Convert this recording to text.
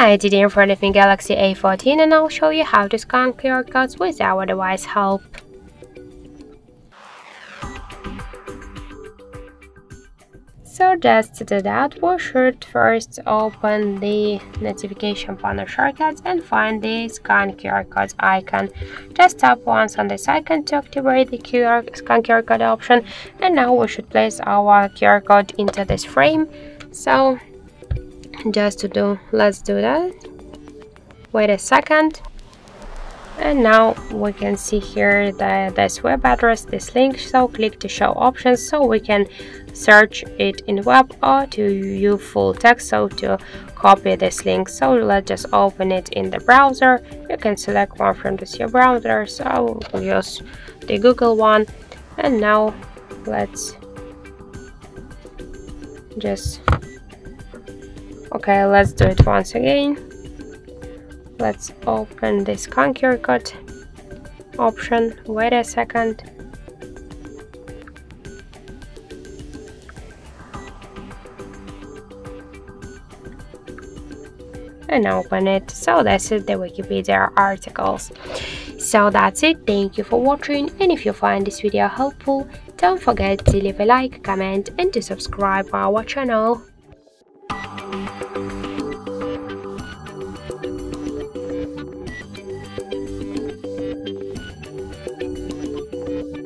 Hi, it's Dean from the Galaxy A14 and I'll show you how to scan QR codes with our device help. So just to do that, we should first open the notification panel shortcuts and find the scan QR codes icon. Just tap once on this icon to activate the scan QR code option, and now we should place our QR code into this frame. So let's do that. Wait a second. And now we can see here this web address, this link, so click to show options so we can search it in web or to view full text, so to copy this link. So let's just open it in the browser. You can select one from this your browser, so we'll use the Google one. And now let's just, okay, let's do it once again. Let's open this scan QR code option. Wait a second. And open it. So this is the Wikipedia articles. So that's it. Thank you for watching, and if you find this video helpful, don't forget to leave a like, comment, and to subscribe our channel.